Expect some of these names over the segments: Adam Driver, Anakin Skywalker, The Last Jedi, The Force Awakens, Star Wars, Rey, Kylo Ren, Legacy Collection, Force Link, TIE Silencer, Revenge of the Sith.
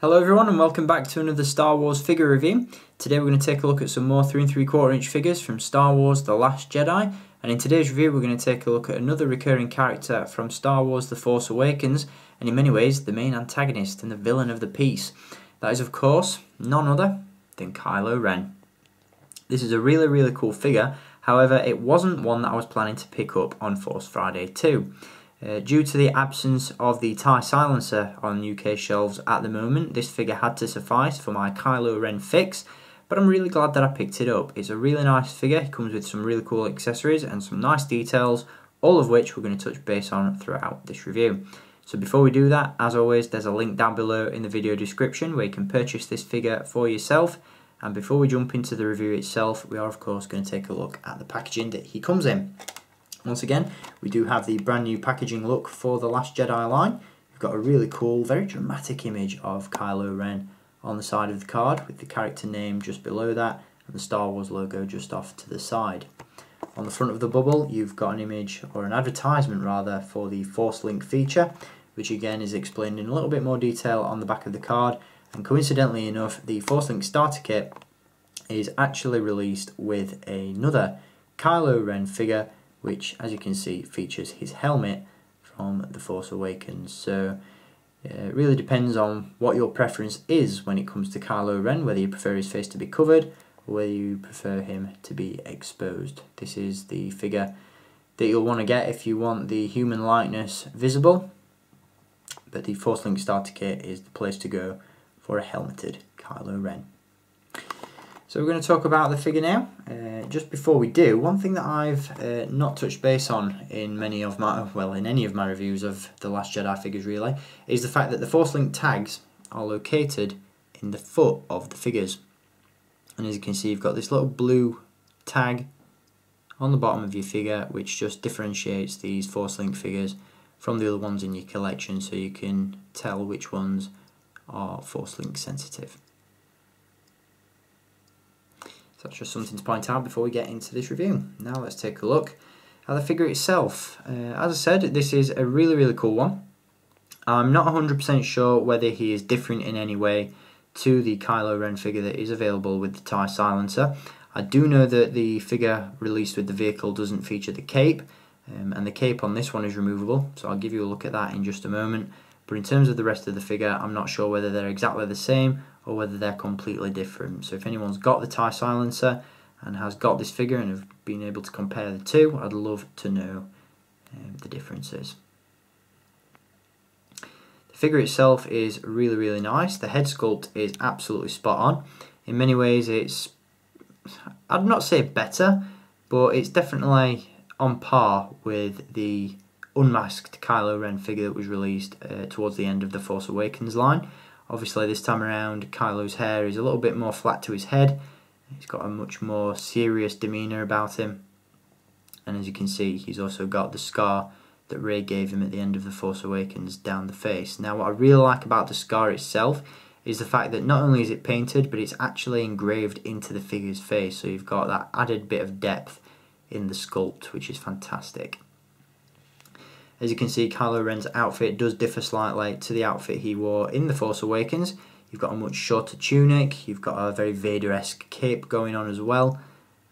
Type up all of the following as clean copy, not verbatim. Hello everyone and welcome back to another Star Wars figure review. Today we're going to take a look at some more 3 3/4 inch figures from Star Wars The Last Jedi, and in today's review we're going to take a look at another recurring character from Star Wars The Force Awakens, and in many ways the main antagonist and the villain of the piece. That is of course none other than Kylo Ren. This is a really cool figure, however it wasn't one that I was planning to pick up on Force Friday 2. Due to the absence of the TIE Silencer on UK shelves at the moment, this figure had to suffice for my Kylo Ren fix, but I'm really glad that I picked it up. It's a really nice figure, it comes with some really cool accessories and some nice details, all of which we're going to touch base on throughout this review. So before we do that, as always, there's a link down below in the video description where you can purchase this figure for yourself. And before we jump into the review itself, we are of course going to take a look at the packaging that he comes in. Once again, we do have the brand new packaging look for The Last Jedi line. We've got a really cool, very dramatic image of Kylo Ren on the side of the card, with the character name just below that and the Star Wars logo just off to the side. On the front of the bubble, you've got an image, or an advertisement rather, for the Force Link feature, which again is explained in a little bit more detail on the back of the card. And coincidentally enough, the Force Link starter kit is actually released with another Kylo Ren figure, which, as you can see, features his helmet from The Force Awakens. So it really depends on what your preference is when it comes to Kylo Ren, whether you prefer his face to be covered or whether you prefer him to be exposed. This is the figure that you'll want to get if you want the human likeness visible, but the Force Link starter kit is the place to go for a helmeted Kylo Ren. So we're going to talk about the figure now. Just before we do, one thing that I've not touched base on in any of my reviews of The Last Jedi figures really, is the fact that the Force Link tags are located in the foot of the figures. And as you can see, you've got this little blue tag on the bottom of your figure, which just differentiates these Force Link figures from the other ones in your collection, so you can tell which ones are Force Link sensitive. So that's just something to point out before we get into this review. Now let's take a look at the figure itself. As I said, this is a really cool one. I'm not 100% sure whether he is different in any way to the Kylo Ren figure that is available with the TIE Silencer. I do know that the figure released with the vehicle doesn't feature the cape, and the cape on this one is removable, so I'll give you a look at that in just a moment. But in terms of the rest of the figure, I'm not sure whether they're exactly the same or whether they're completely different. So if anyone's got the TIE Silencer and has got this figure and have been able to compare the two, I'd love to know the differences. The figure itself is really nice. The head sculpt is absolutely spot on. In many ways it's, I'd not say better, but it's definitely on par with the unmasked Kylo Ren figure that was released towards the end of the Force Awakens line. Obviously this time around Kylo's hair is a little bit more flat to his head, he's got a much more serious demeanour about him, and as you can see he's also got the scar that Rey gave him at the end of the Force Awakens down the face. Now what I really like about the scar itself is the fact that not only is it painted, but it's actually engraved into the figure's face, so you've got that added bit of depth in the sculpt, which is fantastic. As you can see, Kylo Ren's outfit does differ slightly to the outfit he wore in The Force Awakens. You've got a much shorter tunic, you've got a very Vader-esque cape going on as well,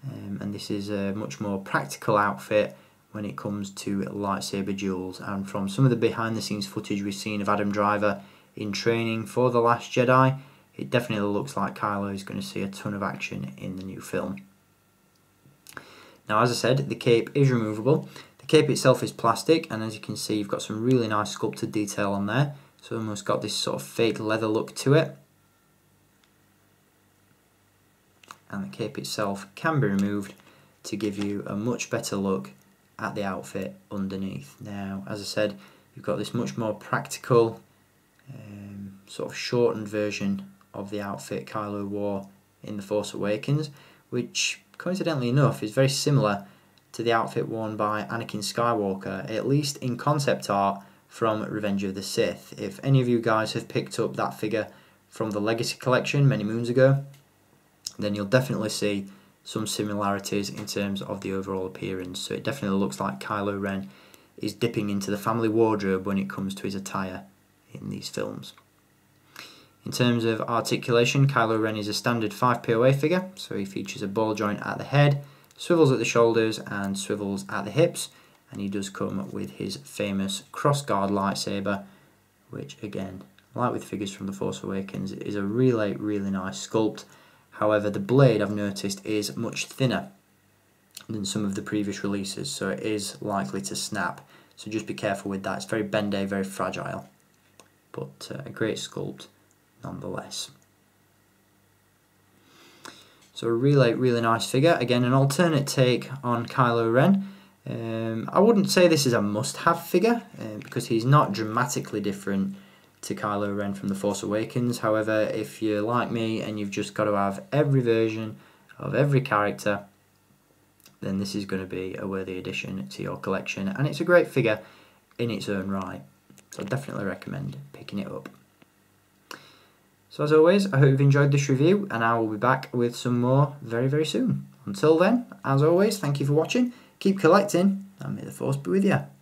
and this is a much more practical outfit when it comes to lightsaber duels. And from some of the behind-the-scenes footage we've seen of Adam Driver in training for The Last Jedi, it definitely looks like Kylo is going to see a ton of action in the new film. Now, as I said, the cape is removable. The cape itself is plastic, and as you can see you've got some really nice sculpted detail on there, so almost got this sort of fake leather look to it, and the cape itself can be removed to give you a much better look at the outfit underneath. Now as I said, you've got this much more practical sort of shortened version of the outfit Kylo wore in The Force Awakens, which coincidentally enough is very similar to the outfit worn by Anakin Skywalker, at least in concept art, from Revenge of the Sith. If any of you guys have picked up that figure from the Legacy Collection many moons ago, then you'll definitely see some similarities in terms of the overall appearance. So it definitely looks like Kylo Ren is dipping into the family wardrobe when it comes to his attire in these films. In terms of articulation, Kylo Ren is a standard 5 POA figure, so he features a ball joint at the head, swivels at the shoulders and swivels at the hips, and he does come with his famous cross-guard lightsaber, which again, like with figures from The Force Awakens, is a really nice sculpt. However, the blade, I've noticed, is much thinner than some of the previous releases, so it is likely to snap. So just be careful with that. It's very bendy, very fragile, but a great sculpt nonetheless. So a really nice figure. Again, an alternate take on Kylo Ren. I wouldn't say this is a must-have figure because he's not dramatically different to Kylo Ren from The Force Awakens. However, if you're like me and you've just got to have every version of every character, then this is going to be a worthy addition to your collection, and it's a great figure in its own right. So I definitely recommend picking it up. So as always, I hope you've enjoyed this review, and I will be back with some more very soon. Until then, as always, thank you for watching, keep collecting, and may the Force be with you.